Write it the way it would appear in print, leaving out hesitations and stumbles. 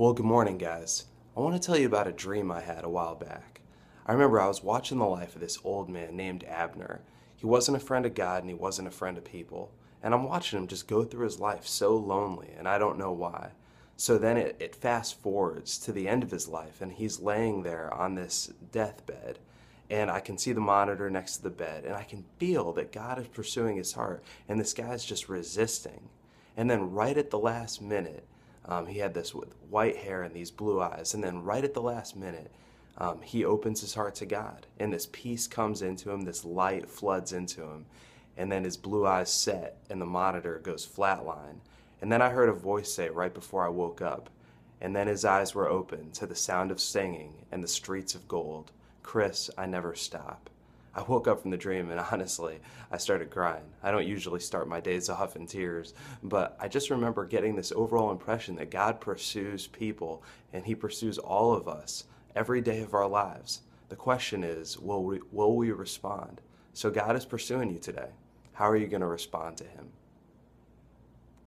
Well, good morning, guys. I want to tell you about a dream I had a while back. I remember I was watching the life of this old man named Abner. He wasn't a friend of God and he wasn't a friend of people. And I'm watching him just go through his life so lonely, and I don't know why. So then it fast forwards to the end of his life, and he's laying there on this deathbed. And I can see the monitor next to the bed, and I can feel that God is pursuing his heart, and this guy's just resisting. And then right at the last minute, he had this with white hair and these blue eyes. And then right at the last minute, he opens his heart to God. And this peace comes into him. This light floods into him. And then his blue eyes set and the monitor goes flatline. And then I heard a voice say right before I woke up. And then his eyes were open to the sound of singing and the streets of gold. Chris, I never stop. I woke up from the dream and honestly, I started crying. I don't usually start my days off in tears, but I just remember getting this overall impression that God pursues people and he pursues all of us every day of our lives. The question is, will we respond? So God is pursuing you today. How are you going to respond to him?